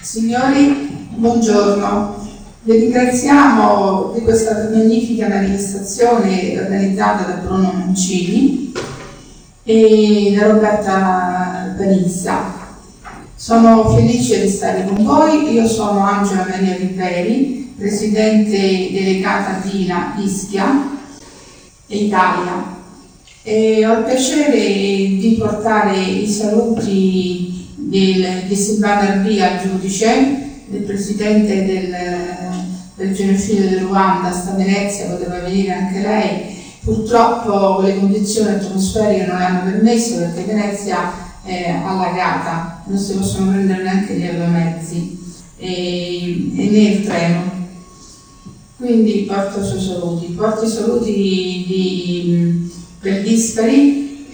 Signori, buongiorno. Vi ringraziamo di questa magnifica manifestazione organizzata da Bruno Mancini e da Roberta Panizza. Sono felice di stare con voi. Io sono Angela Maria Ribieri, presidente delegata DILA Ischia Italia, e ho il piacere di portare i saluti di Silvano Arbi, giudice, del presidente del genocidio del Ruanda. Sta a Venezia, poteva venire anche lei, purtroppo le condizioni atmosferiche non le hanno permesso, perché Venezia allagata, non si possono prendere neanche gli aeromezzi e né il treno. Quindi porto i suoi saluti, porto i saluti di Pellispari,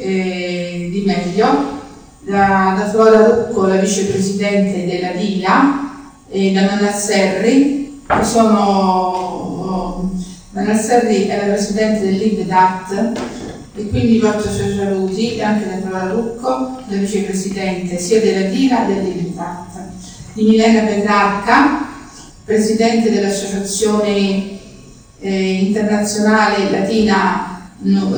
di meglio, da Flora Lucco, la vicepresidente della DILA, e da Nana Serri, che sono Nana Serri è la presidente dell'IPDAT, e quindi porto i suoi saluti anche da Flora Lucco, la vicepresidente sia della DILA che dell'IPDAT, di Milena Petrarca, presidente dell'Associazione Internazionale Latina New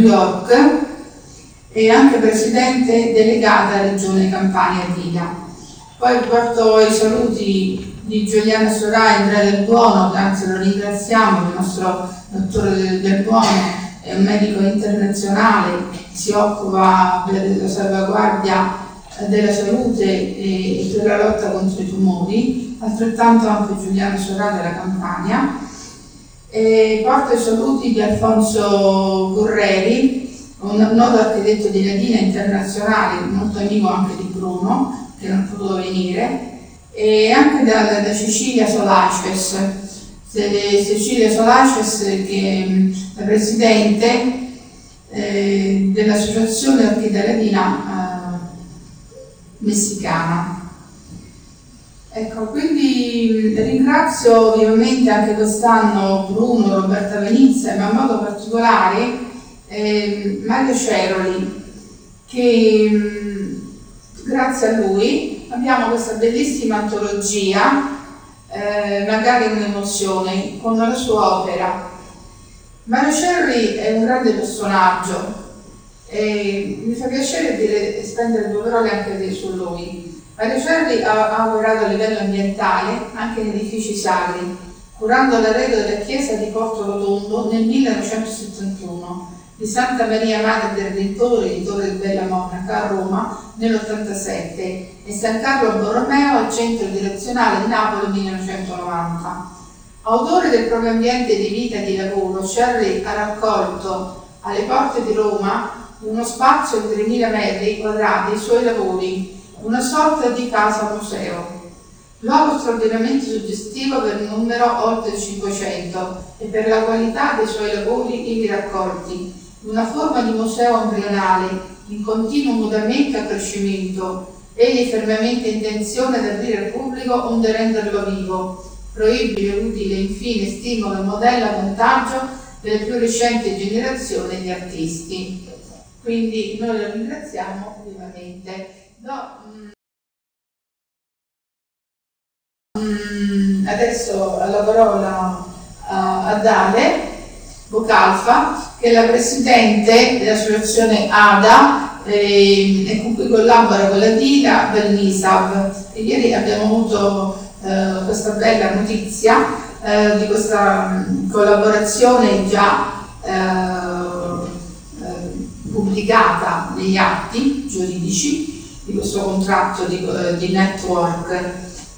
York e anche presidente delegata Regione Campania DILA. Poi porto i saluti di Giuliano Sorà e Andrea del Buono, anzi lo ringraziamo, il nostro dottore del Buono è un medico internazionale, si occupa della salvaguardia della salute e per la lotta contro i tumori, altrettanto anche Giuliano Sorà della Campania. E porto i saluti di Alfonso Gurreri, un noto architetto di Latina internazionale, molto amico anche di Bruno, che non poteva venire, e anche da Cecilia Solaces, che è la presidente dell'Associazione Artitalia Latina messicana. Ecco, quindi ringrazio vivamente anche quest'anno Bruno, Roberta Panizza, ma in modo particolare Mario Ceroli, che grazie a lui abbiamo questa bellissima antologia, magari un'emozione, con la sua opera. Mario Ceroli è un grande personaggio. E mi fa piacere dire, spendere due parole anche su lui. Mario Ceroli ha operato a livello ambientale anche in edifici sacri, curando l'arredo della chiesa di Porto Rotondo nel 1971, di Santa Maria Madre del Dentore di Torre della Monaca a Roma nell'87 e San Carlo Borromeo al centro direzionale di Napoli nel 1990. Autore del proprio ambiente di vita e di lavoro, Ceroli ha raccolto alle porte di Roma uno spazio di 3.000 metri quadrati, i suoi lavori, una sorta di casa museo, luogo straordinariamente suggestivo per il numero oltre 500 e per la qualità dei suoi lavori ivi raccolti, una forma di museo embrionale in continuo mutamento e accrescimento, egli è fermamente in intenzione ad aprire al pubblico onde renderlo vivo, fruibile, utile, infine stimolo e modello a vantaggio delle più recenti generazioni di artisti. Quindi noi lo ringraziamo vivamente. Adesso la parola ad Ale Boukerfa, che è la presidente dell'associazione ADA e con cui collabora con la DILA per l'ISAB. E ieri abbiamo avuto questa bella notizia di questa collaborazione già pubblicata negli atti giuridici di questo contratto di network.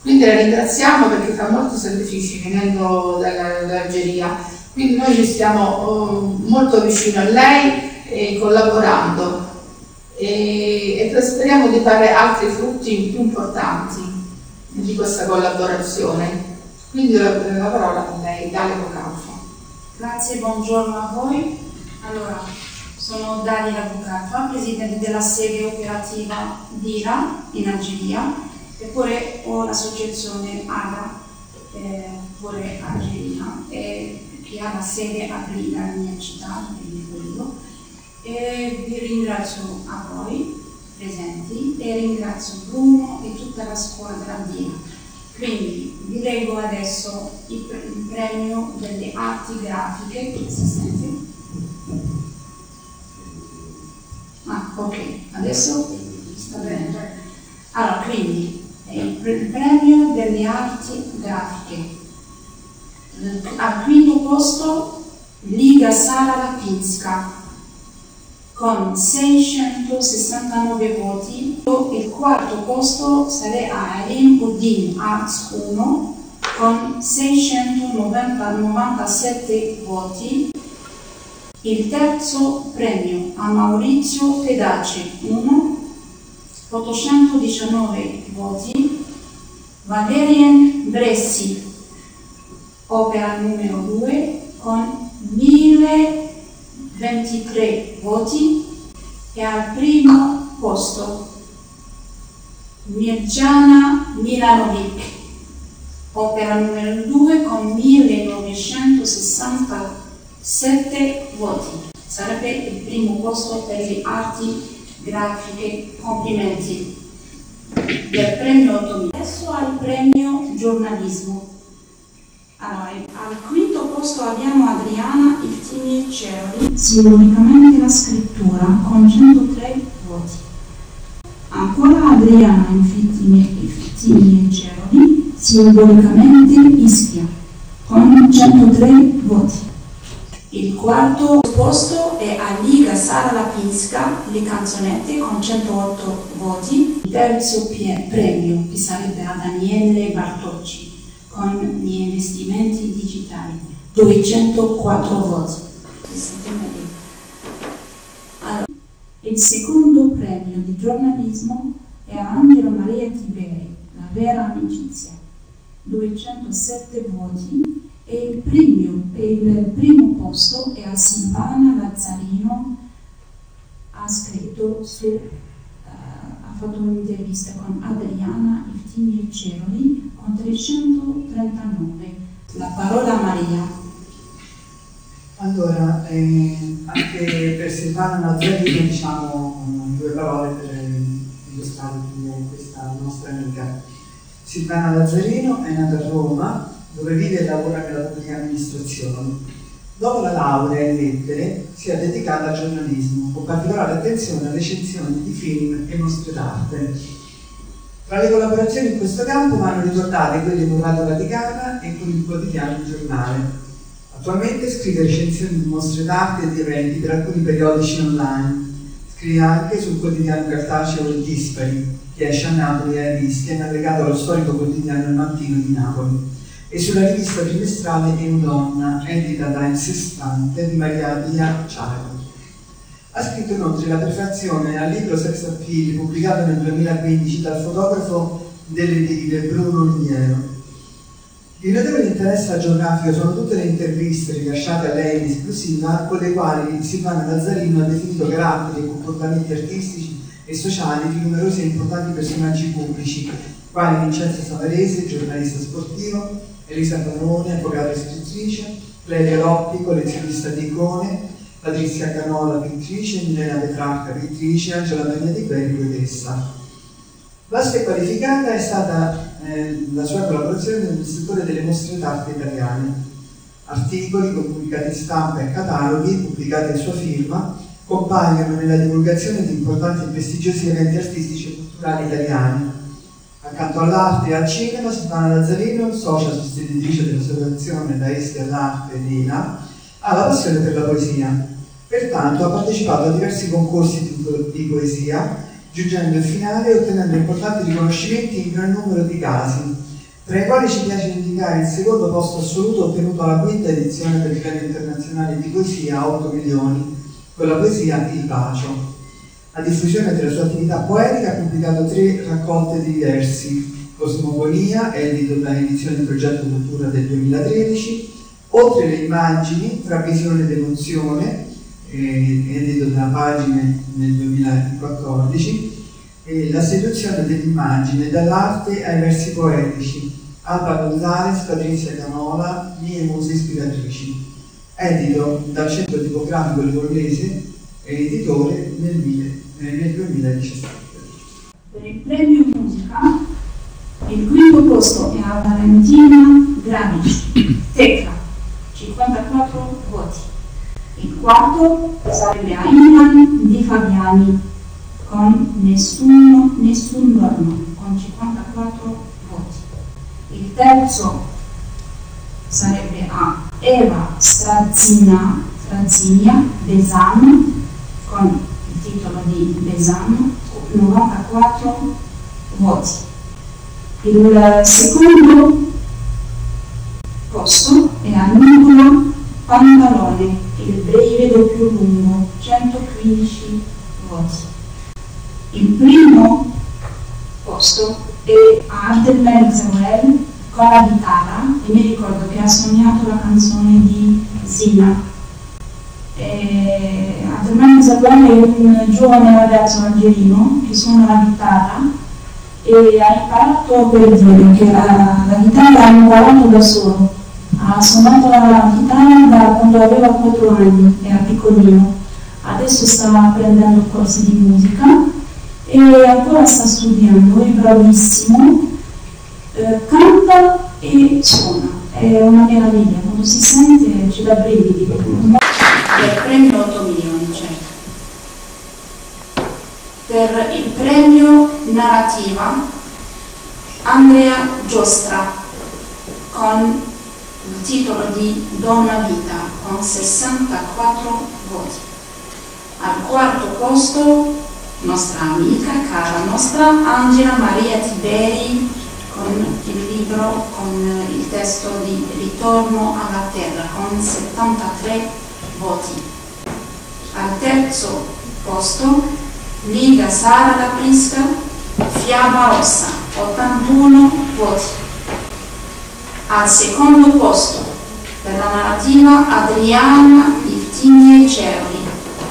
Quindi la ringraziamo perché fa molti sacrifici venendo dall'Algeria, quindi noi ci stiamo molto vicino a lei e collaborando e speriamo di fare altri frutti più importanti di questa collaborazione. Quindi la parola a lei, Daniela Boukerfa. Grazie, buongiorno a voi. Allora, sono Daniela Boukerfa, presidente della sede operativa DILA in Algeria, eppure ho l'associazione ADA pure Algeria. E che ha la sede a Brindisi, la mia città, quindi quello. E vi ringrazio a voi presenti e ringrazio Bruno e tutta la squadra DILA. Quindi vi leggo adesso il premio delle arti grafiche, si sente? Ah, ok, adesso sta bene. Allora, quindi il premio delle arti grafiche. Al quinto posto Liga Sarah Lapinska con 669 voti. Il quarto posto sarà Arim Udin Arts 1 con 697 voti. Il terzo premio a Maurizio Fedace 1, 819 voti. Valerian Bressi, opera numero 2 con 1023 voti. E al primo posto Mirjana Milanovic, opera numero 2 con 1967 voti. Sarebbe il primo posto per le arti grafiche. Complimenti del premio 8000. Adesso al premio giornalismo. Allora, al quinto posto abbiamo Adriana Iftini Ceroli, la scrittura, con 103 voti. Ancora Adriana Iftini Ceroli, simbolicamente Ischia, con 103 voti. Il quarto posto è a Liga Sarah Lapinska, le canzonette, con 108 voti. Il terzo premio, che sarebbe a Daniele Bartocci, con gli investimenti digitali, 204 voti. Allora, il secondo premio di giornalismo è a Angela Maria Ribieri, la vera amicizia, 207 voti, e il primo posto è a Silvana Lazzarino, ha scritto su, ha fatto un'intervista con Adriana Iftini Ceroli, con 339. La parola a Maria. Allora, anche per Silvana Lazzarino diciamo due parole per illustrare questa nostra amica. Silvana Lazzarino è nata a Roma, dove vive e lavora nella pubblica amministrazione. Dopo la laurea in lettere si è dedicata al giornalismo, con particolare attenzione alle recensioni di film e mostre d'arte. Tra le collaborazioni in questo campo vanno ricordate quelle con Radio Vaticana e con il quotidiano Giornale. Attualmente scrive recensioni di mostre d'arte e di eventi per alcuni periodici online. Scrive anche sul quotidiano cartaceo Pellispari, che esce a Napoli e a Ischia, navigato allo storico quotidiano Il Mattino di Napoli, e sulla rivista trimestrale Eudonna, edita da Il Sestante di Maria Pia Ciaro. Ha scritto inoltre la prefazione al libro Sex Appeal, pubblicato nel 2015 dal fotografo delle DILA Bruno Mancini. Il notevole interesse agiografico sono tutte le interviste rilasciate a lei in esclusiva, con le quali Silvana Lazzarino ha definito caratteri, comportamenti artistici e sociali di numerosi e importanti personaggi pubblici, quali Vincenzo Savarese, giornalista sportivo, Elisa Barone, avvocato e scrittrice, Clelia Loppi, collezionista di icone, Patrizia Canola, pittrice, Milena Petrarca, pittrice, Angela Maria Ribieri, poetessa. Vasta e qualificata è stata la sua collaborazione nel settore delle mostre d'arte italiane. Articoli con pubblicati stampa e cataloghi, pubblicati a sua firma, compaiono nella divulgazione di importanti e prestigiosi eventi artistici e culturali italiani. Accanto all'arte e al cinema, Silvana Lazzarino, socia sostenitrice dell'associazione da Ischia L'Arte DILA, ha la passione per la poesia, pertanto ha partecipato a diversi concorsi di poesia, giungendo in finale e ottenendo importanti riconoscimenti in gran numero di casi, tra i quali ci piace indicare il secondo posto assoluto ottenuto alla quinta edizione del Premio Internazionale di Poesia 8 milioni, con la poesia Il Bacio. A diffusione della sua attività poetica ha pubblicato 3 raccolte di versi, Cosmogonia, edito da Edizione Progetto Cultura del 2013, Oltre le immagini, tra visione ed emozione, edito da Pagine nel 2014, la seduzione dell'immagine, dall'arte ai versi poetici, Alba Gonzalez, Patrizia Canola, mie muse ispiratrici. edito dal Centro Tipografico Livornese e editore nel 2017. Per il premio Musica, il quinto posto è a Valentina Granici, Tecla, 54 voti. Il quarto sarebbe a Ilan di Fabiani, con Nessun Giorno, con 54 voti. Il terzo sarebbe a Eva Strazinia Besano, con il titolo di Besano, 94 voti. Il secondo posto è a Nicola Pantalone, il breve doppio lungo, 115 voti. Il primo posto è a Anderman Samuel, con la chitarra, e mi ricordo che ha sognato la canzone di Zina. Adriana Iftini è un giovane ragazzo algerino che suona la chitarra e ha imparato per dire che la chitarra l'ha imparato da solo. Ha suonato la chitarra da quando aveva 4 anni, era piccolino. Adesso sta prendendo corsi di musica e ancora sta studiando, è bravissimo. Canta e suona, è una meraviglia, quando si sente ci dà brividi. Per il premio 8 milioni c'è. Per il premio narrativa Andrea Giostra, con il titolo di Donna Vita, con 64 voti. Al quarto posto nostra amica, cara nostra, Angela Maria Ribieri, con il libro, con il testo di Ritorno alla Terra, con 73 voti. Al terzo posto, Liga Sarah Lapinska, Fiaba Rossa, 81 voti. Al secondo posto, per la narrativa, Adriana Iftini e Ceroli,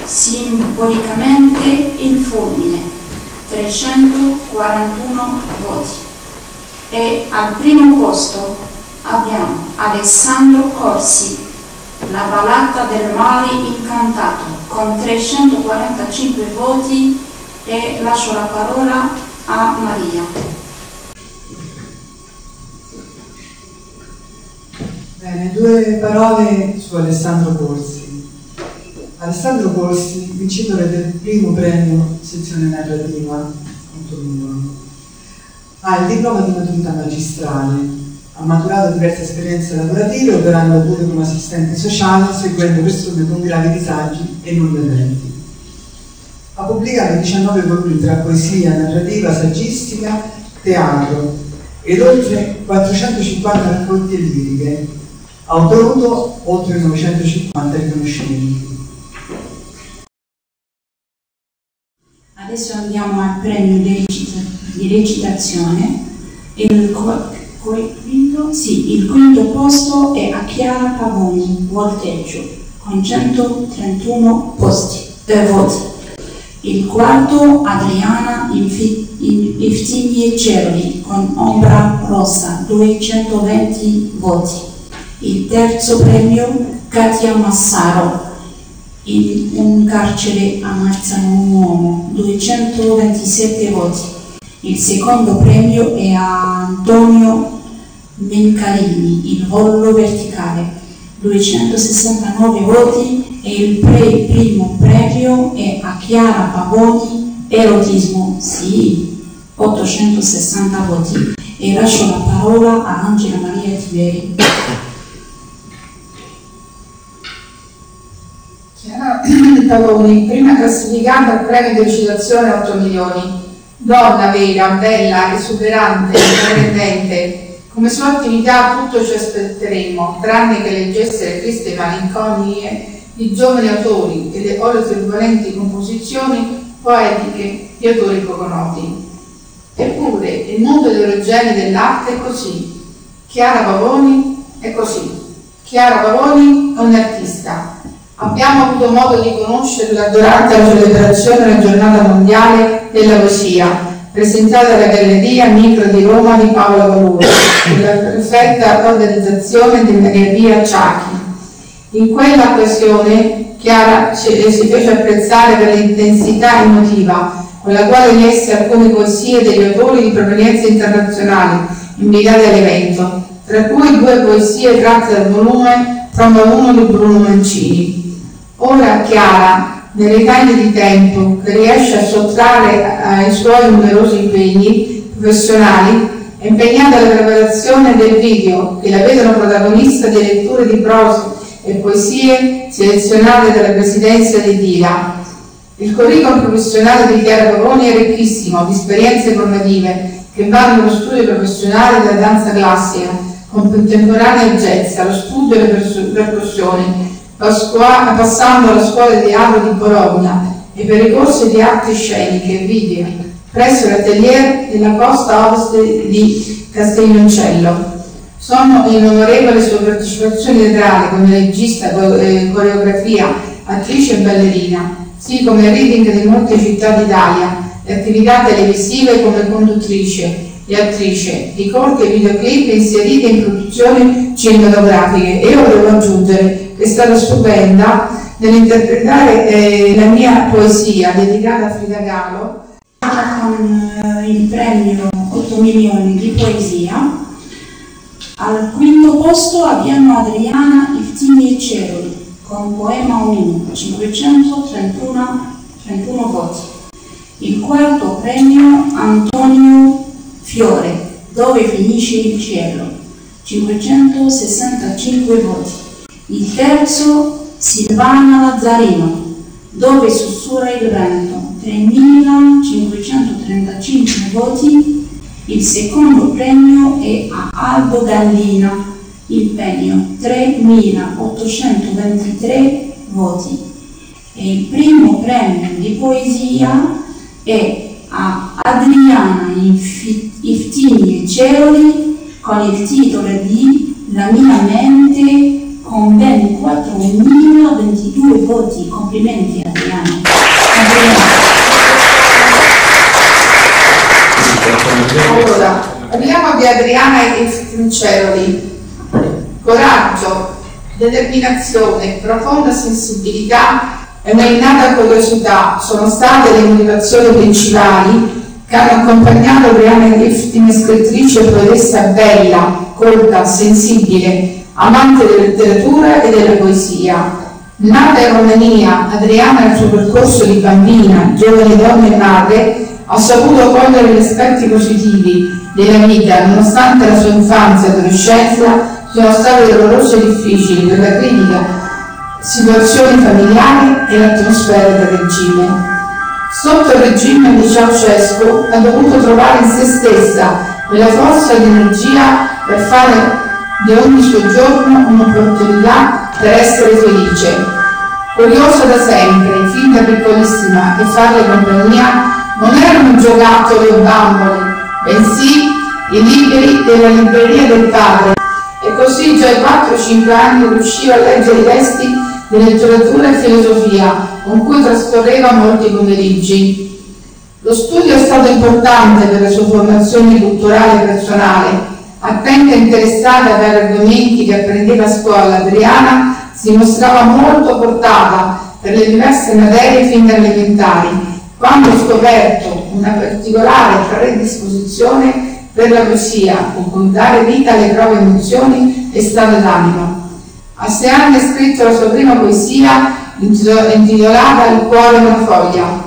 Simbolicamente il fulmine, 341 voti. E al primo posto abbiamo Alessandro Corsi, La ballata del mare incantato, con 345 voti, e lascio la parola a Maria. Bene, due parole su Alessandro Corsi. Alessandro Corsi, vincitore del primo premio sezione narrativa, 8 milioni. Ha il diploma di maturità magistrale, ha maturato diverse esperienze lavorative operando pure come assistente sociale, seguendo persone con gravi disagi e non vedenti. Ha pubblicato 19 volumi tra poesia, narrativa, saggistica, teatro ed oltre 450 raccolte liriche. Ha ottenuto oltre 950 riconoscimenti. Adesso andiamo al premio di recitazione. Il quinto posto è a Chiara Pavoni, Volteggio, con 131 voti. Il quarto, Adriana Iftini e Ceroli, con Ombra Rossa, 220 voti. Il terzo premio, Katia Massaro, In un carcere ammazzano un uomo, 227 voti. Il secondo premio è a Antonio Mencarini, Il volo verticale, 269 voti. E il primo premio è a Chiara Pavoni, Erotismo, sì, 860 voti. E lascio la parola a Angela Maria Ribieri. Chiara Pavoni, prima classificata al premio di recitazione 8 milioni. Donna vera, bella, esuberante, indipendente, come sua attività tutto ci aspetteremo, tranne che leggesse le triste malinconie di giovani autori e le turbolenti composizioni poetiche di autori poco noti. Eppure il mondo eterogeneo dell'arte è così. Chiara Pavoni è così. Chiara Pavoni è un'artista. Abbiamo avuto modo di conoscerla durante la celebrazione della giornata mondiale della poesia, presentata alla Galleria Micro di Roma di Paolo Valuri, nella perfetta organizzazione di Maria Pia Ciachi, In quella occasione Chiara si fece apprezzare per l'intensità emotiva con la quale lesse alcune poesie degli autori di provenienza internazionale invitati all'evento, tra cui due poesie tratte dal volume Prova 1 di Bruno Mancini. Ora Chiara, nelle taglie di tempo che riesce a sottrarre ai suoi numerosi impegni professionali, è impegnata alla preparazione del video che la vedono protagonista di letture di prose e poesie selezionate dalla presidenza di DILA. Il curriculum professionale di Chiara Coroni è ricchissimo di esperienze formative che vanno dallo studio professionale della danza classica, contemporanea e jazz, allo studio delle percussioni, passando alla scuola di teatro di Bologna e per i corsi di arti sceniche e video presso l'atelier della costa ovest di Castiglioncello. Sono innumerevoli le sue partecipazioni teatrali come regista, coreografia, attrice e ballerina, sì come reading di molte città d'Italia, le attività televisive come conduttrice e attrice, i corti e videoclip inseriti in produzioni cinematografiche. E io volevo aggiungere che è stata stupenda nell'interpretare la mia poesia dedicata a Frida Kahlo, con il premio 8 milioni di poesia. Al quinto posto abbiamo Adriana Iftini e Ceroli con Poema Omino, 531 voti. Il quarto premio Antonio Fiore, Dove finisce il cielo, 565 voti. Il terzo Silvana Lazzarino, Dove sussurra il vento, 3.535 voti. Il secondo premio è a Albo Gallina, il premio 3.823 voti. E il primo premio di poesia è a Adriana Iftini e Ceroli con il titolo di La mia mente con ben 4.022 voti. Complimenti Adriana. Allora, parliamo di Adriana Iftini. Coraggio, determinazione, profonda sensibilità e un'innata curiosità sono state le motivazioni principali che hanno accompagnato Adriana Iftini, scrittrice e poetessa bella, colta, sensibile, amante della letteratura e della poesia. Nata in Romania, Adriana nel suo percorso di bambina, giovane donna e madre ha saputo cogliere gli aspetti positivi della vita, nonostante la sua infanzia e adolescenza siano state dolorose e difficili per la critica situazione familiare e l'atmosfera del regime. Sotto il regime di Ceausescu ha dovuto trovare in se stessa quella forza ed energia per fare di ogni suo giorno un'opportunità per essere felice. Curiosa da sempre, fin da piccolissima, e farle compagnia non erano giocattoli o bambole, bensì i libri della libreria del padre, e così già ai 4-5 anni riusciva a leggere i testi di letteratura e filosofia con cui trascorreva molti pomeriggi. Lo studio è stato importante per la sua formazione culturale e personale. Attenta e interessata per argomenti che apprendeva a scuola, Adriana si mostrava molto portata per le diverse materie fin da elementari, quando ho scoperto una particolare predisposizione per la poesia, con dare vita alle proprie emozioni e stato d'animo. A 6 anni ha scritto la sua prima poesia intitolata Il cuore in una foglia.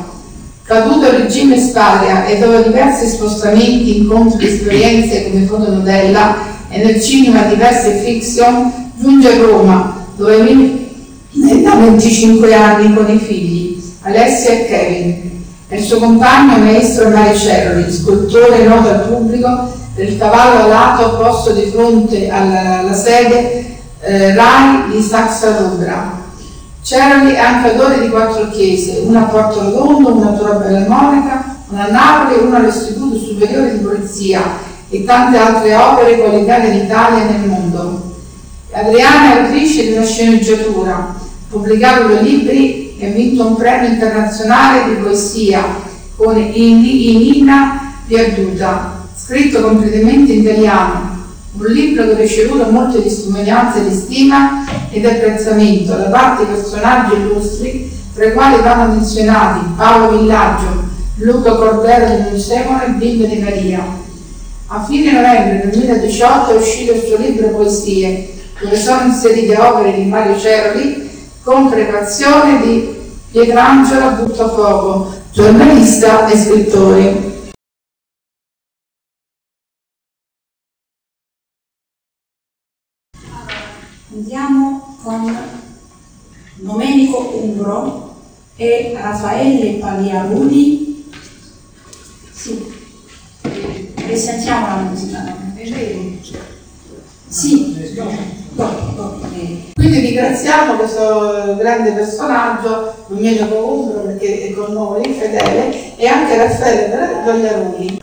Caduto il regime Spadia e dopo diversi spostamenti, incontri e esperienze come fotomodella e nel cinema diverse fiction, giunge a Roma, dove vive da 25 anni con i figli, Alessia e Kevin. Il suo compagno maestro Mario Ceroli, scultore noto al pubblico per il cavallo alato posto di fronte alla sede Rai di Saxa-Lubra. Ceroli è anche autore di 4 chiese, una a Porto Rotondo, una a Torre della Monaca, una a Napoli e una all'Istituto Superiore di Polizia e tante altre opere qualitate in Italia e nel mondo. Adriana è autrice di una sceneggiatura, pubblicato 2 libri e ha vinto un premio internazionale di poesia con Nina Perduta, scritto completamente in italiano, un libro che ha ricevuto molte testimonianze di stima ed apprezzamento da parte di personaggi illustri, tra i quali vanno menzionati Paolo Villaggio, Luca Cordero del Museo e Bimbe di Maria. A fine novembre 2018 è uscito il suo libro Poesie, dove sono inserite opere di Mario Ceroli con prefazione di Pietrangelo Buttafuoco, giornalista e scrittore. Andiamo con Domenico Umbro e Raffaele Pagliarudi. Sì, risentiamo la musica. Sì, dopo. Quindi ringraziamo questo grande personaggio, Domenico Umbro, perché è con noi, fedele, e anche Raffaele Pagliarudi.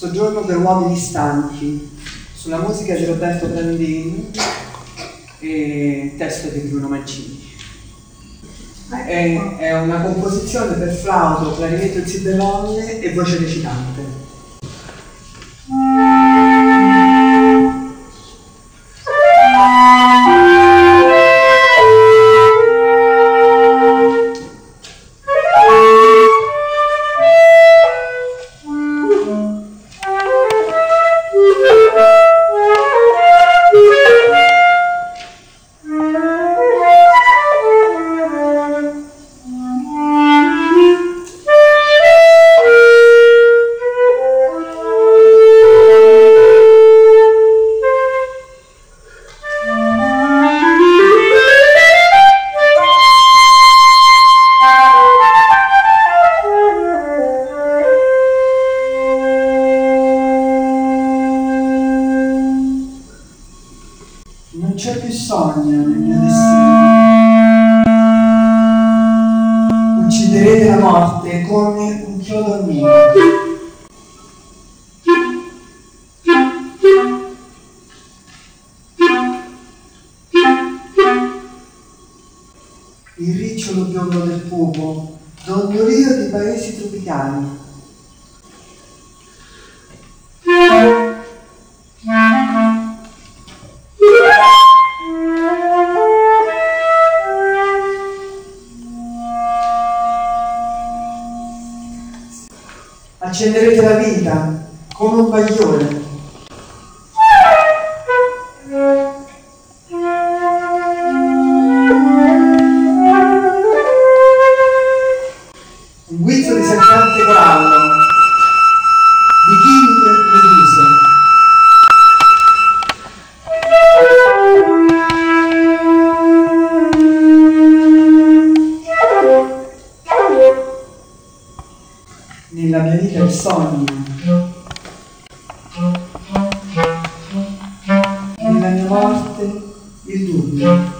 Soggiorno per uomini stanchi, sulla musica di Roberto Brandini e testo di Bruno Mancini. È una composizione per flauto, clarinetto e ziberolle e voce recitante. Accenderete la vita come un bagliore. Un guizzo di sangrante corallo, di chimiche meduse. Nella mia vita il sogno, nella mia morte il dubbio.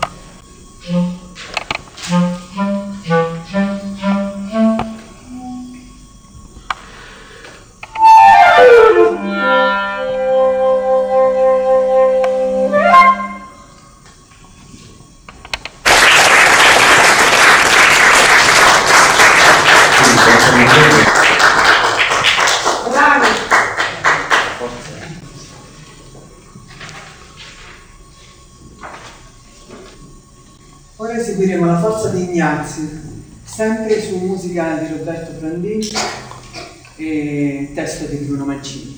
Sempre su musica di Roberto Brandini e testo di Bruno Mancini.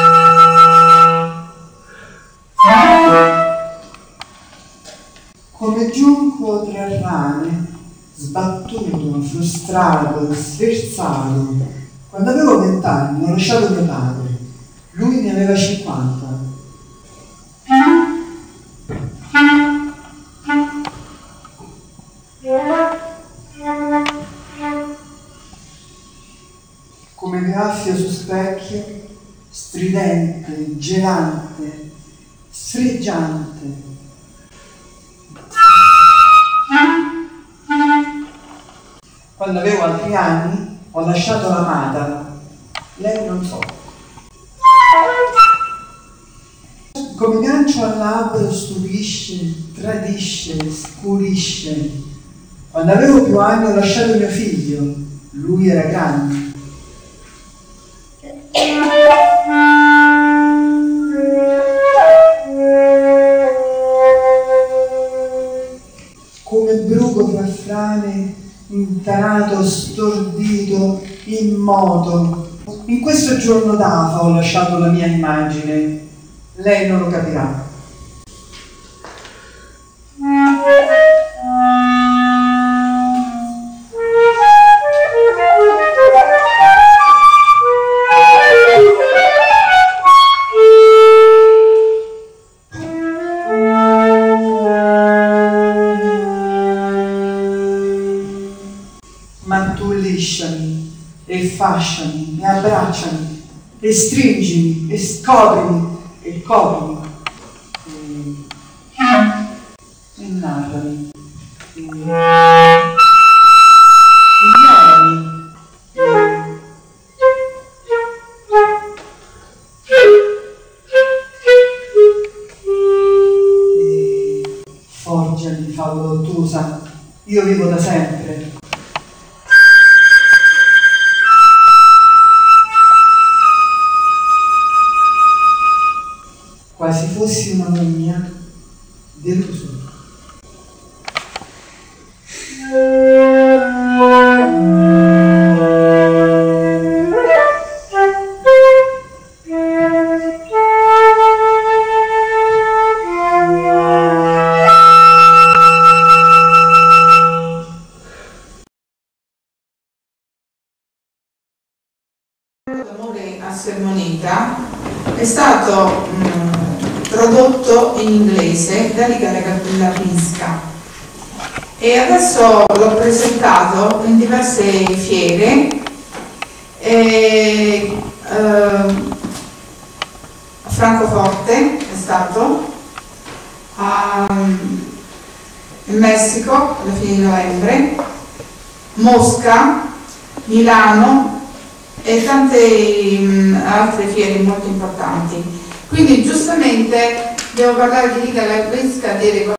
Quando avevo 20 anni ho lasciato mio padre, lui ne aveva 50. Come graffio su specchio, stridente, gelante, sfregiante. Quando avevo altri anni ho lasciato l'amata, lei non so. Come gancio al labbro stupisce, tradisce, scurisce. Quando avevo più anni ho lasciato mio figlio, lui era grande. cane imparato, stordito, immoto. In questo giorno d'afa ho lasciato la mia immagine, lei non lo capirà. E fasciami, e abbracciami, e stringimi, e scoprimi, e coprimi, e narrami, e ignorami, e forgiami, favola ottusa, io vivo da sempre. Quasi fossi una mia delusione. L'amore a Sermoneta è stato tradotto in inglese da Liga Sarah Lapinska e adesso l'ho presentato in diverse fiere e, a Francoforte è stato, in Messico alla fine di novembre, Mosca, Milano e tante altre fiere molto importanti. Quindi giustamente devo parlare di Liga Sarah Lapinska.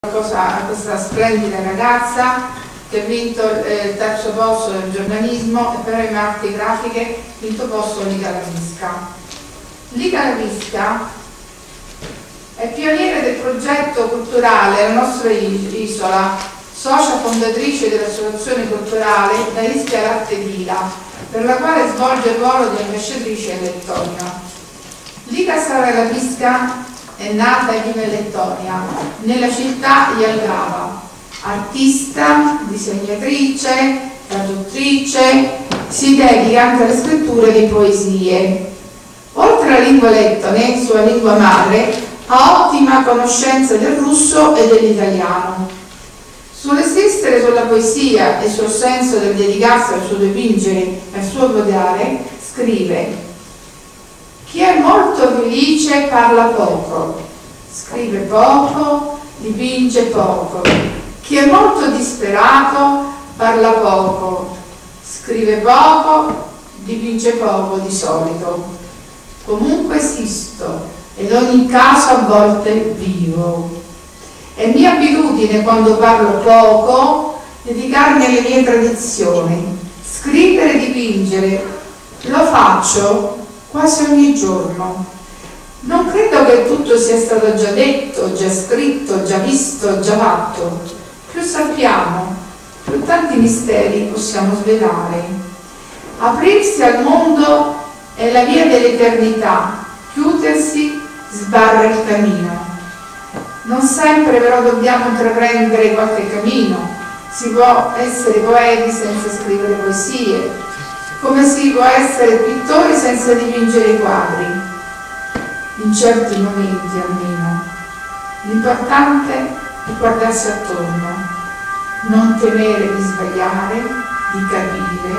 Qualcosa a questa splendida ragazza che ha vinto il terzo posto del giornalismo e per le arti grafiche ha vinto posto Liga Lapinska. Liga Lapinska è pioniere del progetto culturale La Nostra Isola, socia fondatrice dell'associazione culturale da Ischia L'Arte DILA, per la quale svolge il ruolo di ambasciatrice in Lettonia. Liga Sarah Lapinska è nata e vive in Lettonia, nella città di Algava. Artista, disegnatrice, traduttrice, si dedica anche alle scritture di poesie. Oltre alla lingua lettone, sua lingua madre, ha ottima conoscenza del russo e dell'italiano. Sulle stesse sulla poesia e sul senso del dedicarsi al suo dipingere e al suo godere, scrive: chi è molto felice parla poco, scrive poco, dipinge poco. Chi è molto disperato parla poco, scrive poco, dipinge poco di solito. Comunque esisto, ed ogni caso a volte vivo. È mia abitudine, quando parlo poco, dedicarmi alle mie tradizioni, scrivere e dipingere. Lo faccio quasi ogni giorno. Non credo che tutto sia stato già detto, già scritto, già visto, già fatto. Più sappiamo, più tanti misteri possiamo svelare. Aprirsi al mondo è la via dell'eternità, chiudersi sbarra il cammino. Non sempre però dobbiamo intraprendere qualche cammino, si può essere poeti senza scrivere poesie, come si può essere pittori senza dipingere i quadri, in certi momenti almeno. L'importante è guardarsi attorno, non temere di sbagliare, di capire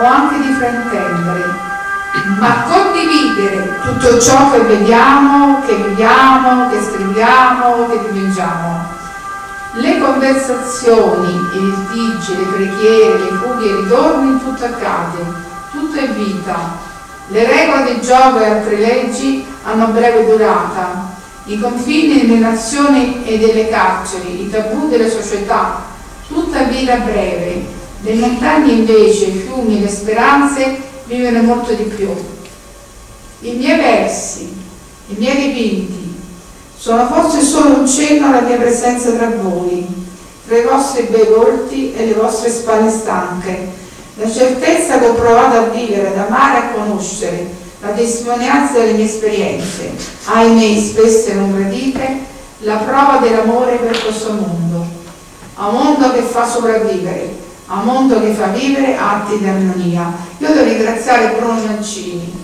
o anche di fraintendere, ma condividere tutto ciò che vediamo, che viviamo, che scriviamo, che dipingiamo. Le conversazioni, i litigi, le preghiere, le fughe, i ritorni, tutto accade, tutto è vita. Le regole di gioco e altre leggi hanno breve durata. I confini delle nazioni e delle carceri, i tabù delle società, tutta vita breve. Le montagne invece, i fiumi, le speranze vivono molto di più. I miei versi, i miei dipinti Sono forse solo un cenno alla mia presenza tra voi, tra i vostri bei volti e le vostre spalle stanche, la certezza che ho provato a vivere, ad amare e a conoscere, la testimonianza delle mie esperienze, ahimè spesso non gradite, la prova dell'amore per questo mondo, a un mondo che fa sopravvivere, a un mondo che fa vivere atti di armonia. Io devo ringraziare Bruno Mancini,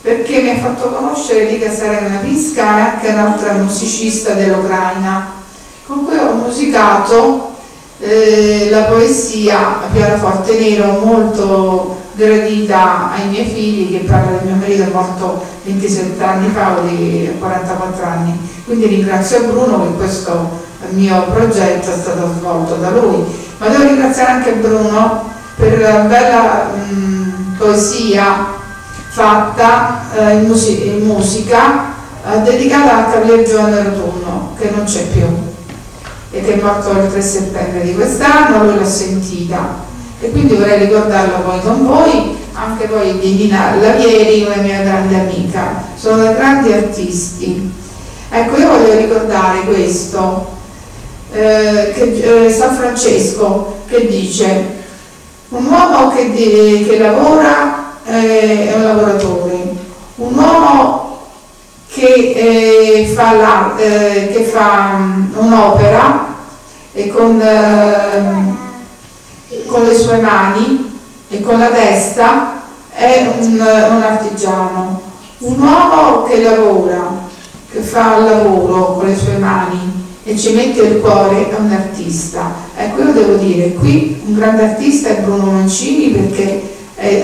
perché mi ha fatto conoscere Liga Sarah Lapinska e anche un'altra musicista dell'Ucraina, con cui ho musicato la poesia Pianoforte Nero, molto gradita ai miei figli, che parla del mio marito morto 27 anni fa, o di 44 anni. Quindi ringrazio Bruno che questo mio progetto è stato svolto da lui, ma devo ringraziare anche Bruno per la bella poesia fatta in musica, dedicata al Cavaliere Giovane Rotondo, che non c'è più e che è morto il 3 settembre di quest'anno. Lui l'ho sentita e quindi vorrei ricordarlo poi con voi, anche poi di Nina Lavieri, una mia grande amica. Sono dei grandi artisti. Ecco, io voglio ricordare questo, San Francesco, che dice: un uomo che lavora è un lavoratore, un uomo che fa un'opera e con le sue mani e con la testa è un artigiano, un uomo che lavora, che fa il lavoro con le sue mani e ci mette il cuore, è un artista. Ecco, io devo dire qui un grande artista è Bruno Mancini, perché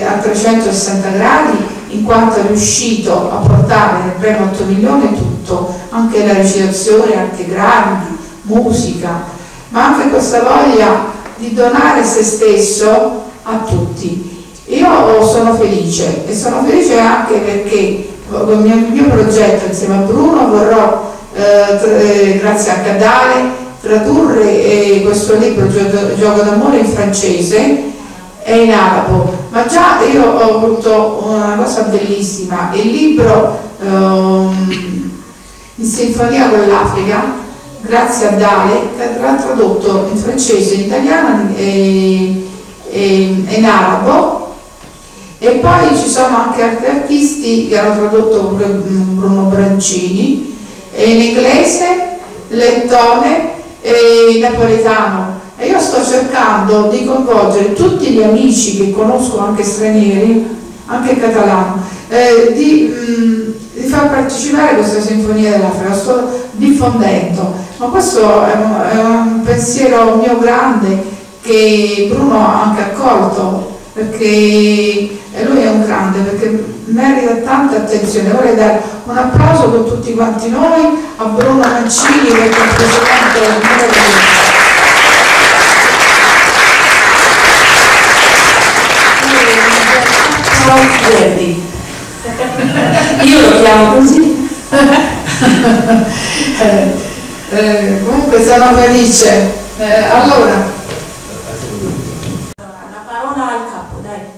a 360 gradi, in quanto è riuscito a portare nel premio 8 milioni tutto, anche la recitazione, arti grandi, musica, ma anche questa voglia di donare se stesso a tutti. Io sono felice, e sono felice anche perché con il mio progetto insieme a Bruno vorrò, grazie a Cadale, tradurre questo libro Gioco d'amore in francese e in arabo. Ma già io ho avuto una cosa bellissima, il libro in sinfonia con l'Africa, grazie a Dale, che l'ha tradotto in francese, in italiano e in arabo. E poi ci sono anche altri artisti che hanno tradotto, Bruno Brancini, in inglese, lettone e napoletano. E io sto cercando di coinvolgere tutti gli amici che conosco, anche stranieri, anche catalano, di far partecipare questa sinfonia dell'Africa. La sto diffondendo, ma questo è un pensiero mio grande, che Bruno ha anche accolto, perché lui è un grande, perché merita tanta attenzione. Vorrei dare un applauso con tutti quanti noi a Bruno Mancini, che è il presidente del mio Gurreri. Io lo chiamo così. Comunque sono felice. Allora, una parola al capo, dai.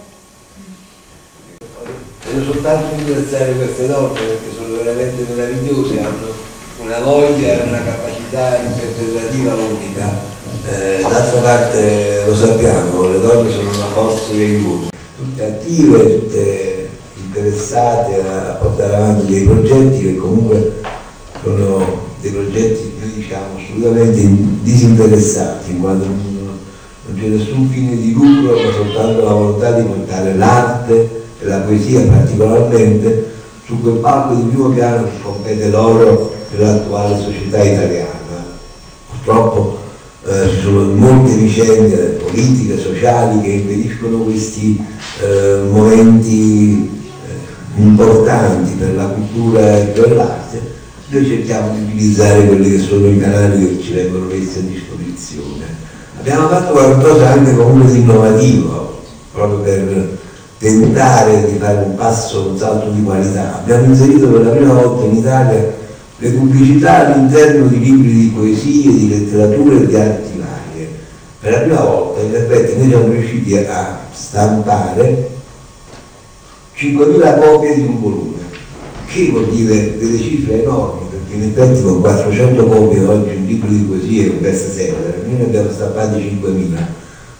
Voglio soltanto ringraziare queste donne, perché sono veramente meravigliose, hanno una voglia e una capacità interpretativa unica. D'altra parte lo sappiamo, le donne sono una forza dei mondo, tutte attive, tutte interessate a portare avanti dei progetti che comunque sono dei progetti, diciamo, assolutamente disinteressati, in quanto non c'è nessun fine di lucro, ma soltanto la volontà di portare l'arte e la poesia particolarmente su quel palco di primo piano che compete loro nell'attuale società italiana. Purtroppo ci sono molte vicende politiche, sociali, che impediscono questi momenti importanti per la cultura e per l'arte. Noi cerchiamo di utilizzare quelli che sono i canali che ci vengono messi a disposizione. Abbiamo fatto qualcosa anche comunque di innovativo, proprio per tentare di fare un passo, un salto di qualità. Abbiamo inserito per la prima volta in Italia le pubblicità all'interno di libri di poesie, di letteratura e di arti varie. Per la prima volta, in effetti, noi siamo riusciti a stampare 5.000 copie di un volume, che vuol dire delle cifre enormi, perché vi ripeto, con 400 copie oggi un libro di poesie è un best seller, noi ne abbiamo stampati 5.000, ma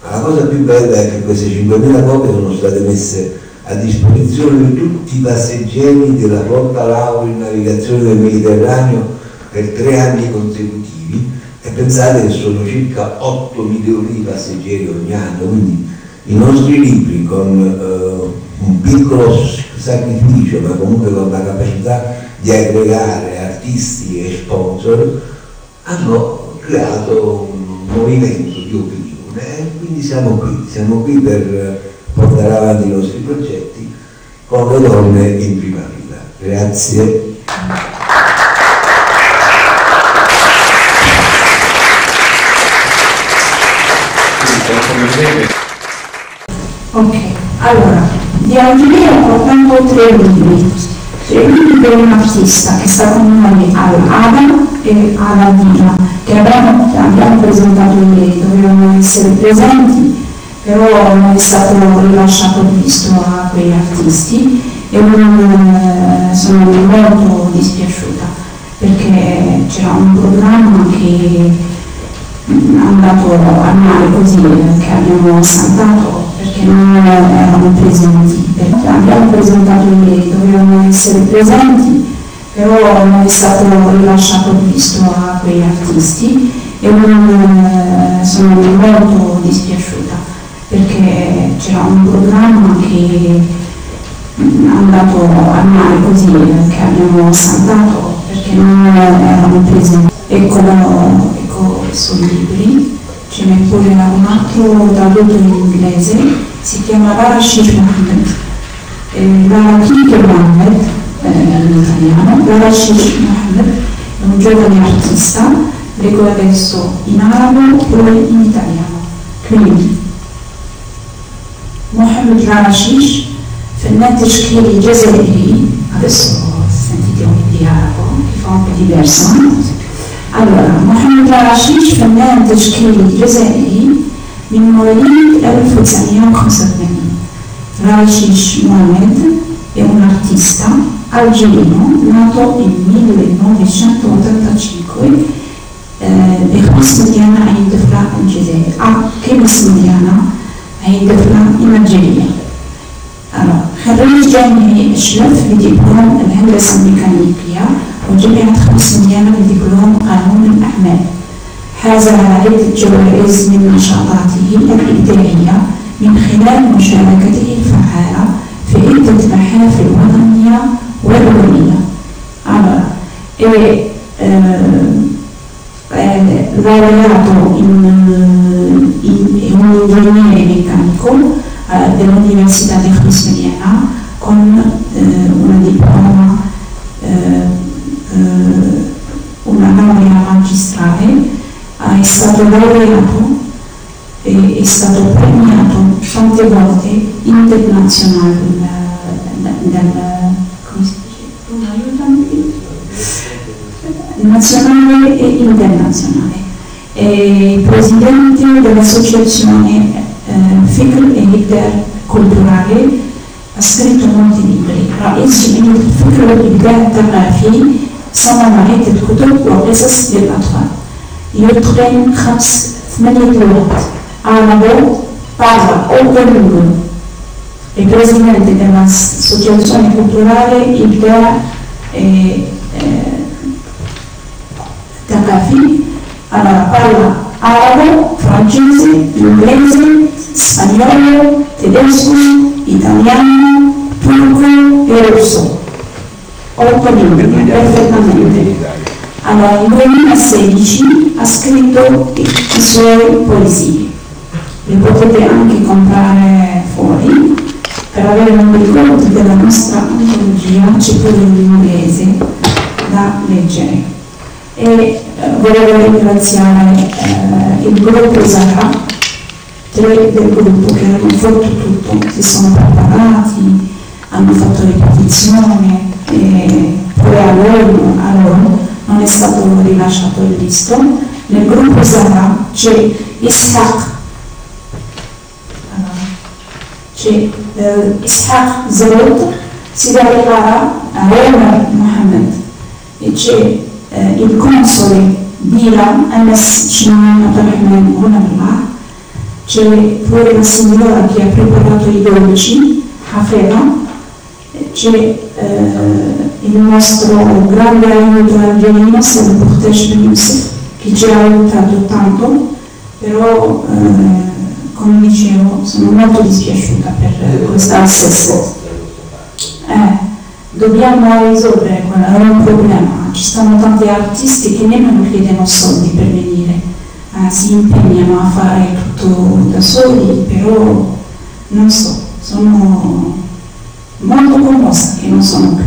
la cosa più bella è che queste 5.000 copie sono state messe a disposizione di tutti i passeggeri della flotta Lauro in navigazione del Mediterraneo per 3 anni consecutivi, e pensate che sono circa 8 milioni di passeggeri ogni anno, quindi i nostri libri con un piccolo sacrificio, ma comunque con la capacità di aggregare artisti e sponsor, hanno creato un movimento di opinione, e quindi siamo qui per portare avanti i nostri progetti con le donne in prima fila. Grazie. Ok, allora, di Angeli ho portato 3 libri, 3 libri per un artista che sta con noi all'ADA e alla DILA, che abbiamo presentato ieri, dovevano essere presenti, però non è stato rilasciato il visto a quegli artisti e sono molto dispiaciuta perché c'era un programma che è andato a male così, che abbiamo saltato perché non erano presenti. Abbiamo presentato ieri, dovevano essere presenti, però non è stato rilasciato il visto a quegli artisti e sono molto dispiaciuta perché c'era un programma che è andato a male così, che abbiamo saltato perché non erano presi. Ecco sono libri, ce n'è pure un altro tradotto in inglese, si chiama Lara Sheikh Mohammed, è un giovane artista, leggo adesso in arabo e in italiano. Quindi, محمد راشيش فنان تشكيلي جزائري adesso sentiamo in dialogo che fa un po' diverso. Allora, محمد راشيش فنان تشكيلي جزائري من مواليد 1985. راشيش محمد è un artista algerino nato nel 1985 e studiava in Dafra in Algeria, che studiava هيدفنا إمرجانية. أنا خريج جامعة إشلاف بدبلوم الهندسة الميكانيكية وجامعة 5 مليون بدبلوم قانون الأعمال. حاز على عدة جوائز من نشاطاته الإبداعية من خلال مشاركته الفعالة في عدة محافل وطنية ودولية. أنا laureato in un ingegnere meccanico dell'Università di Frismeliana con una diploma, una laurea magistrale, è stato laureato e è stato premiato 7 volte internazionale nazionale e internazionale. È presidente dell'associazione Fikr e Ibdar Culturale, ha scritto molti libri. رئيس جمعية الفكر والإبداع الثقافي صممت الكتب وقصص للأطفال. يتقن 8 لغات، عربي، طرب أو تلويني. È presidente dell'associazione culturale Ibdar Takafi, allora parla arabo, francese, inglese, spagnolo, tedesco, italiano, turco e russo. 8 lingue, perfettamente. Allora, nel 2016 ha scritto i suoi poesie. Le potete anche comprare fuori per avere un ricordo della nostra antologia, c'è pure l'inglese da leggere. E volevo ringraziare il gruppo Sarah, 3 del gruppo che hanno fatto tutto, si sono preparati, hanno fatto ripetizione e poi a loro non è stato rilasciato il visto. Nel gruppo Sarah c'è Ishaq Zarot, Sidari Kara, Mohammed e c'è il console DILA MS 5 Buona Prima, c'è pure la signora che ha preparato i dolci a Feno, c'è il nostro grande aiuto Adriana Iftini che ci ha aiutato tanto, però come dicevo sono molto dispiaciuta per questa assessment. Dobbiamo risolvere un problema, ci sono tanti artisti che nemmeno chiedono soldi per venire, si impegnano a fare tutto da soli, però non so, sono molto commossa che non sono qui,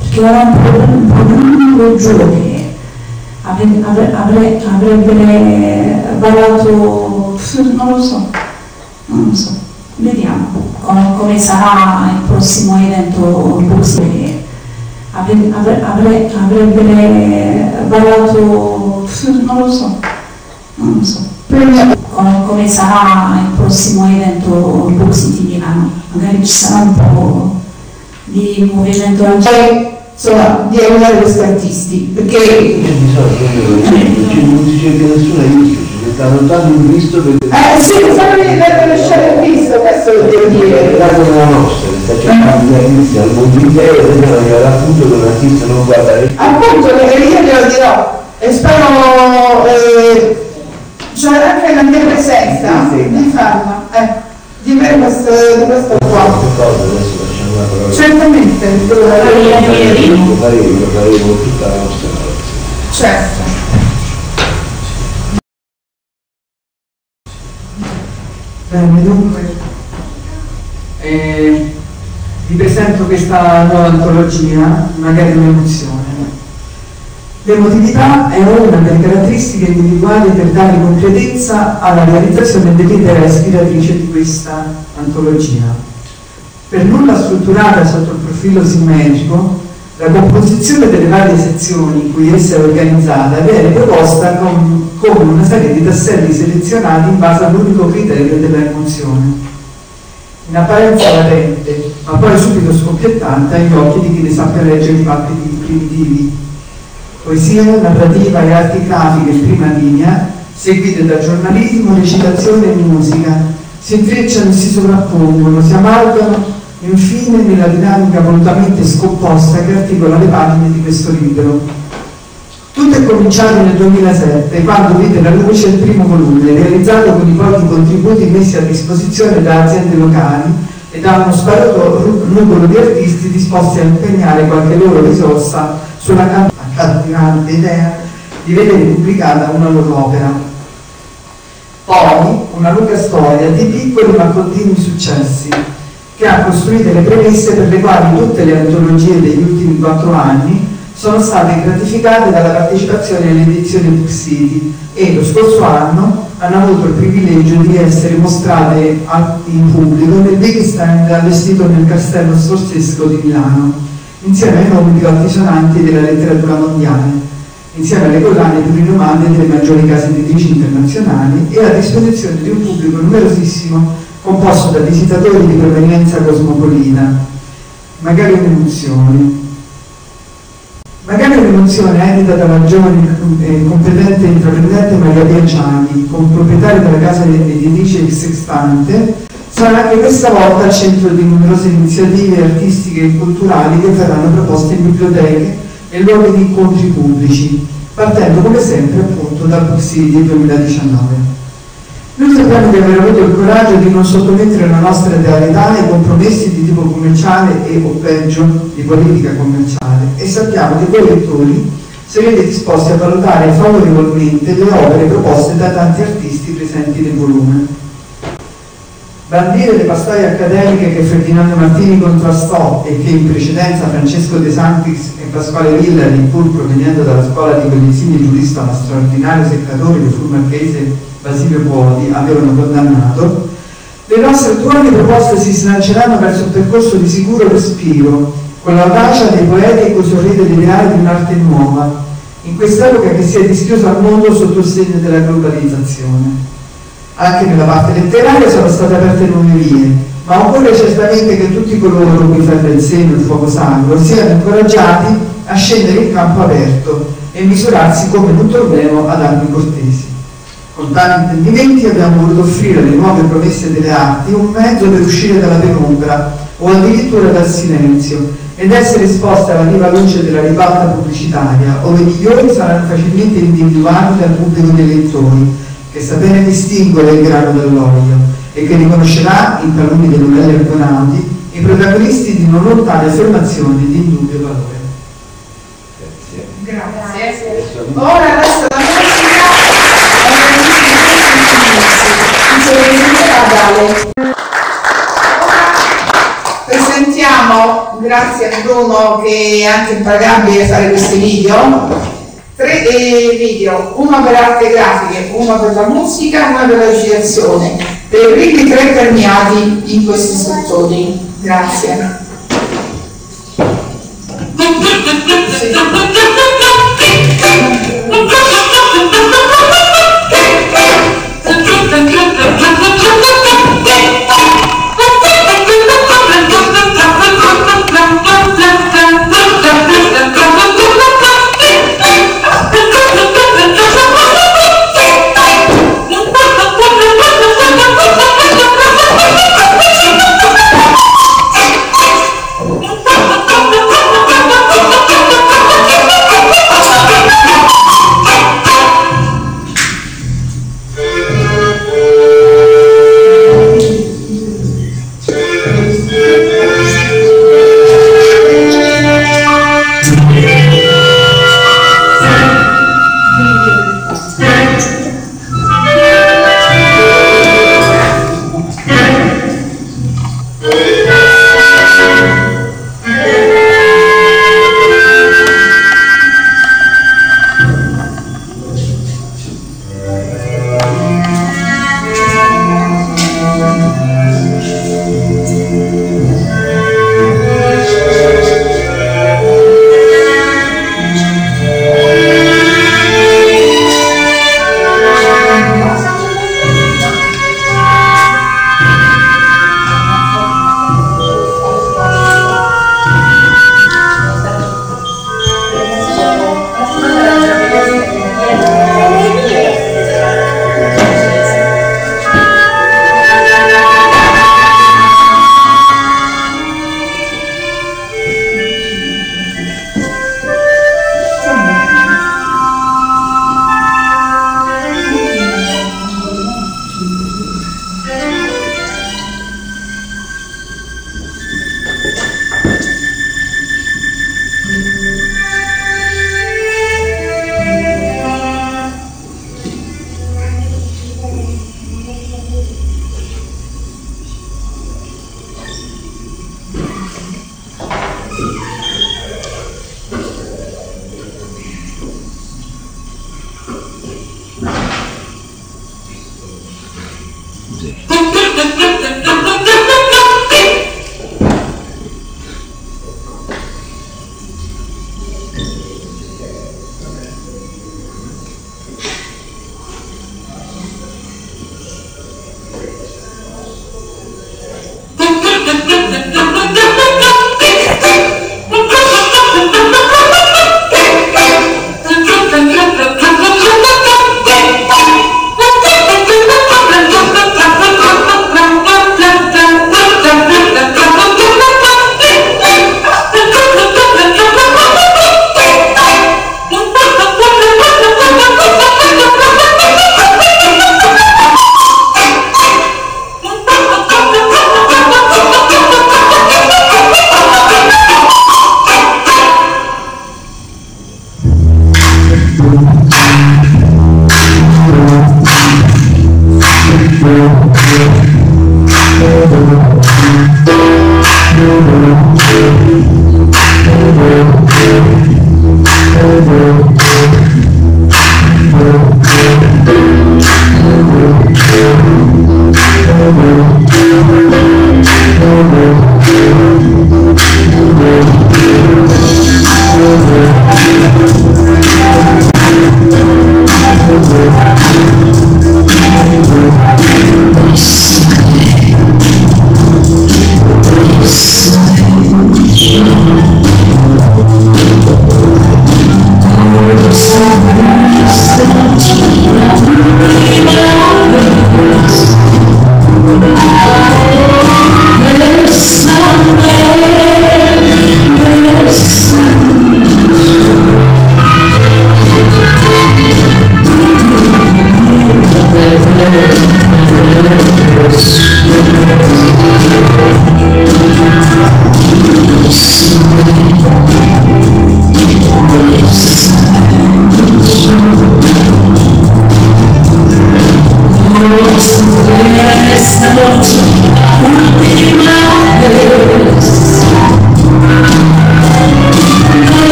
perché era un problema, lo giuro che avrebbe varato, non lo so, vediamo come sarà il prossimo evento possibile. Avrebbe varato, non lo so, come sarà il prossimo evento possibile di Milano, magari ci sarà un po' di movimento anche, insomma, di aiutare questi artisti, perché non dice che nessuno è visto, sta lontano un visto perché sì, deve lasciare il visto, questo lo devo dire, è dato della nostra, sta cercando di iniziare al mondo intero, deve arrivare al punto che un artista non guarda le... appunto, perché io glielo dirò e spero c'è anche la mia presenza di farla, di avere questo qua. Certamente, lo faremo tutta la nostra relazione. Certo. Bene, dunque, vi presento questa nuova antologia, magari un'emozione. L'emotività è una delle caratteristiche individuali per dare concretezza alla realizzazione dell'idea ispiratrice di questa antologia. Per nulla strutturata sotto il profilo simmetrico, la composizione delle varie sezioni in cui essa è organizzata viene proposta come una serie di tasselli selezionati in base all'unico criterio della emozione, in apparenza latente, ma poi subito scoppiettante agli occhi di chi ne sappia leggere i fatti primitivi. Poesia, narrativa e arti grafiche in prima linea, seguite da giornalismo, recitazione e musica, si intrecciano e si sovrappongono, si amalgano infine nella dinamica volutamente scomposta che articola le pagine di questo libro. Tutto è cominciato nel 2007, quando vide la luce il primo volume, realizzato con i pochi contributi messi a disposizione da aziende locali e da uno sparato numero di artisti disposti a impegnare qualche loro risorsa sulla accattivante idea di vedere pubblicata una loro opera. Poi, una lunga storia di piccoli ma continui successi, che ha costruito le premesse per le quali tutte le antologie degli ultimi 4 anni sono state gratificate dalla partecipazione alle edizioni Book City e lo scorso anno hanno avuto il privilegio di essere mostrate in pubblico nel big stand allestito nel Castello Sforzesco di Milano, insieme ai nomi più altisonanti della letteratura mondiale, insieme alle collane plurinomane delle maggiori case editrici internazionali e a disposizione di un pubblico numerosissimo composto da visitatori di provenienza cosmopolita. Magari un'emozione. Magari un'emozione edita dalla giovane e competente intraprendente Maria Piaciani, comproprietaria della casa editrice Sextante, sarà anche questa volta al centro di numerose iniziative artistiche e culturali che verranno proposte in biblioteche e luoghi di incontri pubblici, partendo come sempre appunto dal Book City 2019. Noi sappiamo di aver avuto il coraggio di non sottomettere la nostra realtà ai compromessi di tipo commerciale e o peggio di politica commerciale, e sappiamo che voi lettori sarete disposti a valutare favorevolmente le opere proposte da tanti artisti presenti nel volume. Bandire le pastoie accademiche che Ferdinando Martini contrastò e che in precedenza Francesco De Santis e Pasquale Villari, pur proveniendo dalla scuola di Collezzini giurista ma straordinario seccatore che fu il marchese Basilio Buodi, avevano condannato, le nostre attuali proposte si slanceranno verso un percorso di sicuro respiro, con l'audacia dei poeti e col sorriso l'ideale di un'arte nuova, in quest'epoca che si è dischiosa al mondo sotto il segno della globalizzazione. Anche nella parte letteraria sono state aperte nuove vie, ma occorre certamente che tutti coloro cui fa del seno il fuoco sacro siano incoraggiati a scendere in campo aperto, e misurarsi come un torneo ad armi cortesi. Con tali intendimenti abbiamo voluto offrire alle nuove promesse delle arti un mezzo per uscire dalla penombra o addirittura dal silenzio ed essere esposte alla viva luce della ribalta pubblicitaria, ove i migliori saranno facilmente individuati dal pubblico dei lettori, che sa bene distinguere il grano dall'olio e che riconoscerà, in taluni dei novelli argonauti, i protagonisti di non lontane affermazioni di indubbio valore. Grazie. Ora resta la musica. Presentiamo, grazie a Bruno che è anche impagabile fare questi video. Tre video, uno per arte grafiche, uno per la musica, uno per la recitazione, per i primi tre premiati in questi settori. Grazie.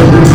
Così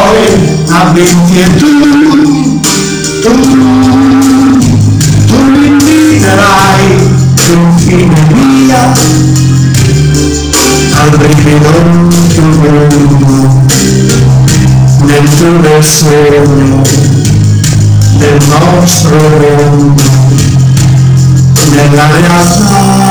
poi abbiamo chiesto tu mi inviterai sul fine via al brivido più lungo nel tuo bel sogno del nostro mondo nella realtà.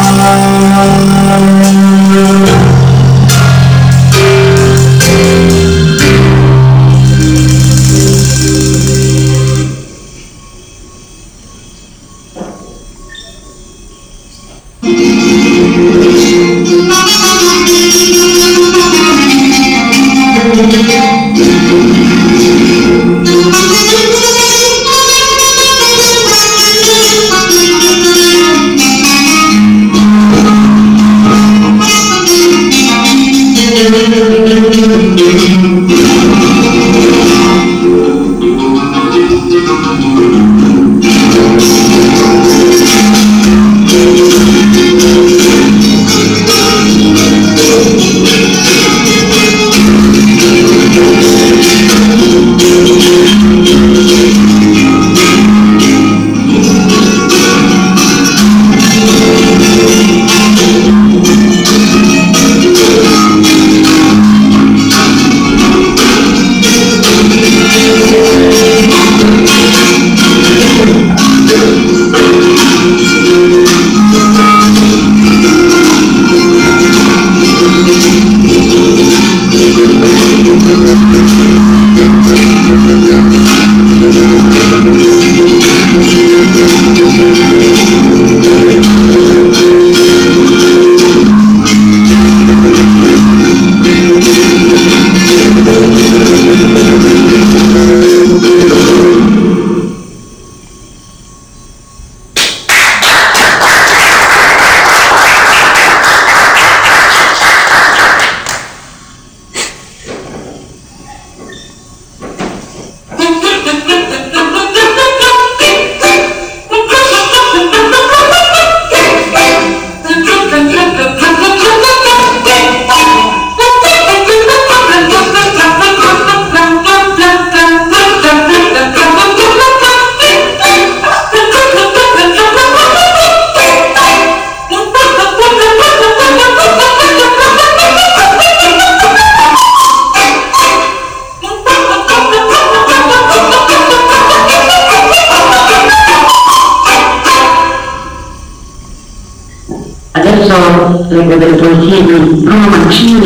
Leggo delle poesie di Bruno Mancini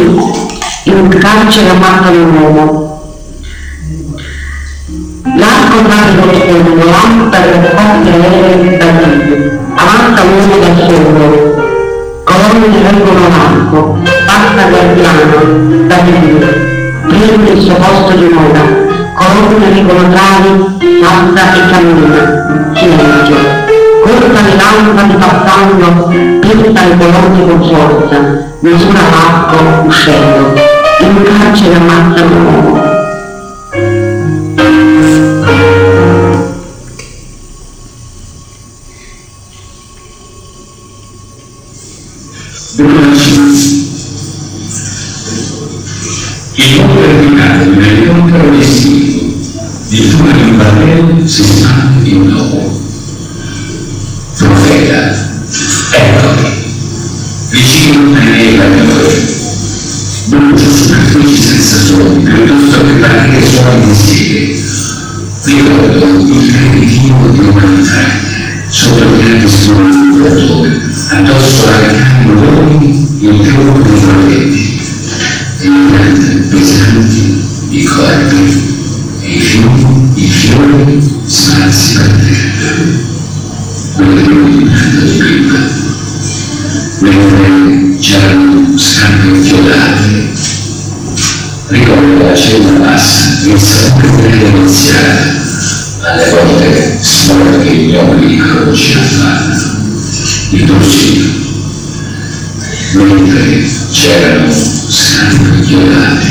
in un carcere a Marco di Nuovo. L'arco parte del fondo, l'ampa delle forti aeree da lì, avanza l'uomo da solo, colonne reggono l'arco, passa dal piano, da lì, prende il suo posto di moda, colonne reggono travi, alza e cammina, silenzio. Corta le lampade passando, pinta le colonne con forza, misura l'arco uscendo, in carcere ammazza un uomo. Il uomo terminato nell'incontro destino, di fuori in barriere si stanno in dopo. Eccoli, vicino teneva il dolore, brucio sulla croce senza sogno, piuttosto che barriere suoni di sede. Ricordo il creditivo di una montagna, sopra il grande suono di un dottore, addosso alla cani uomini il giorno dei progetti, e i grandi pesanti, i corpi, e i fiori, sparsi per terra. Quello che ho dimenticato di prima, mentre c'erano scarpe inchiodate, ricordo la cena bassa, il sapore credenziale, alle volte sporche gli occhi di croce affamano, il dolcino, mentre c'erano scarpe inchiodate,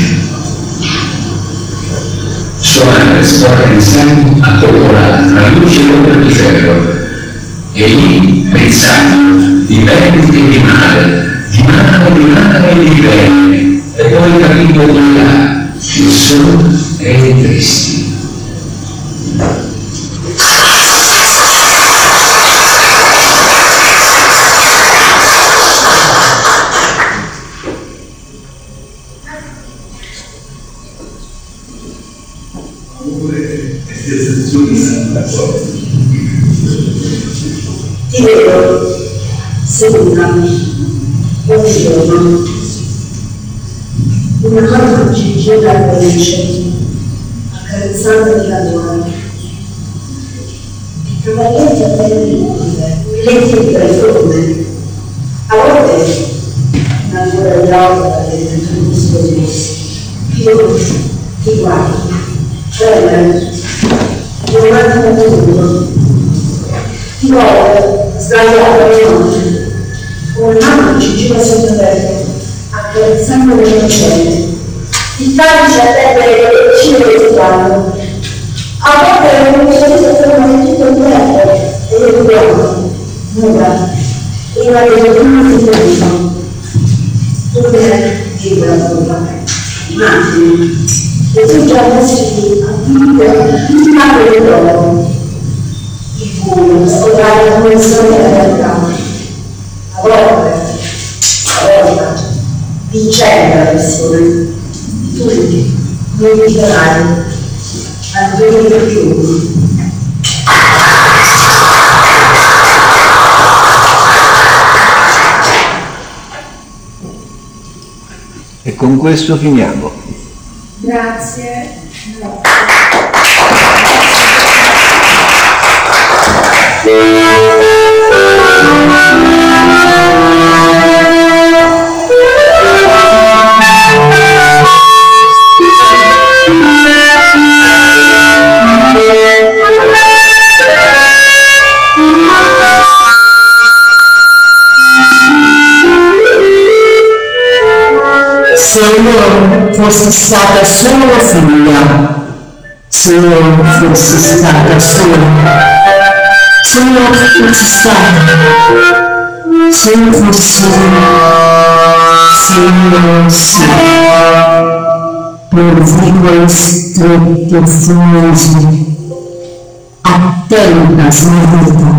suonare sporche di sangue accolorate tra luce e l'ombra di ferro. E lì pensavo di bene e di male e di bene, e poi capito di là, il sole rendersi. Amore e sensazioni Santa Forza. Ti vedo, salutami, buongiorno. Una mano ci gira al pollice, accarezzandoti la gola. I cavalletti a pelle lunghe, letti per il fronte. A volte, una figura di opera del crepuscolo, io ti guardo, celebre, un attimo futuro. Ti guardo, sdraiato le notte, una mano ci gira sotto terra, accarezzando le nocciole. Il calice a terra le vicine del strano. A volte un sorriso ferma di tutto il tempo e le guardo, nuda, prima che le prime si fermino. Tu ti guardo, immagini, le tue giornali attività del loro. Il culo scorrare la connessione della realtà. A volte, vincendo la persona, tu non ti darai, ma non ti più. E con questo finiamo. Grazie. Se io fossi stata solo figlia, se io fossi stata sola, se io fossi stata, se io fossi, se io fossi, per vivere strette fuori, attenta smarrita,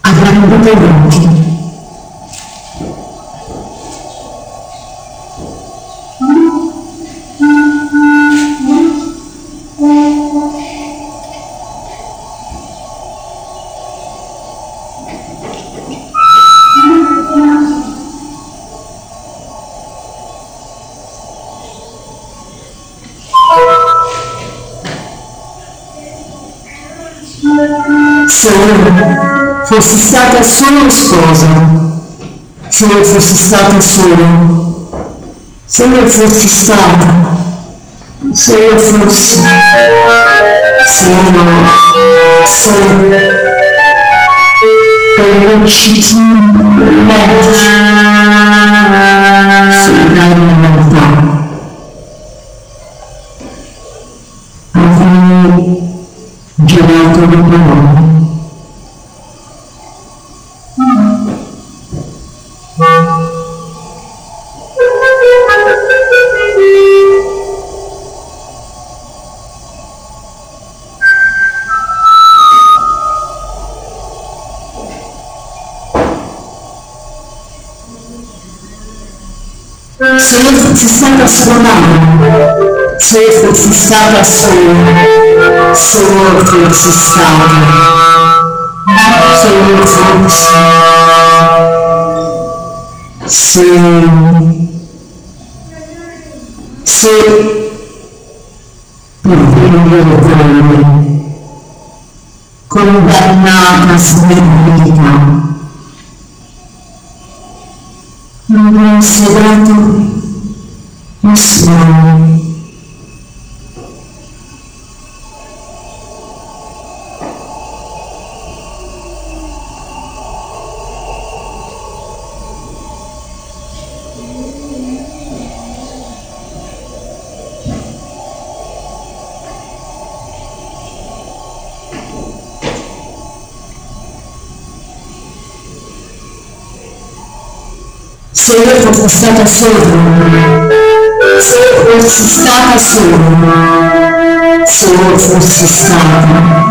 aprendo gli occhi. Fossi stata solo sposa, se io fossi stata solo, se io fossi stata, se io fossi, se io, se, per l'uccidino, legge, sulla realtà. Avrei girato le parole. Se io fossi stata sfondata, se io fossi stata sola, se io fossi stata, se io fossi, se per venire condannata a svenire. Non si è dato un sogno. Se io fossi stata sola, se ossissata sono, se ossissata.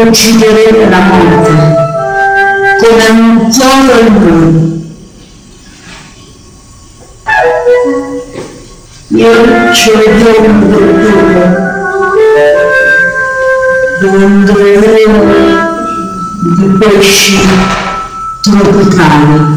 Uccideremo la morte come un uccello in noi. Io ci ritorno del tuo, dove troveremo di pesci tropicali.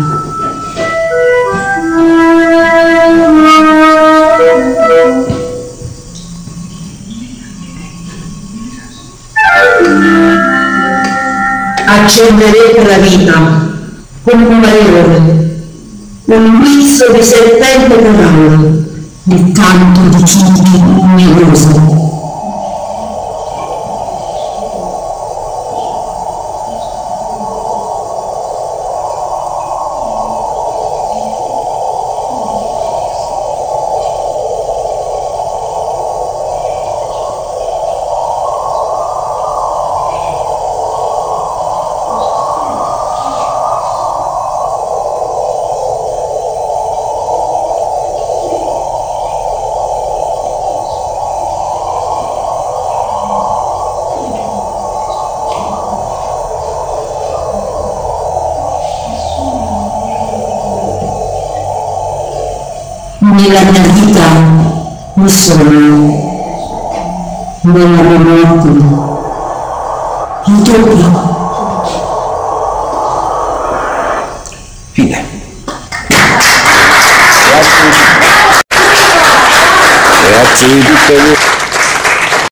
Accenderete la vita con un maione, un guizzo di serpente corale e tanto di cibi luminosi. Nella mia vita mi sono, nella mia morte mi tocca. Fine. Grazie. Grazie di tutto.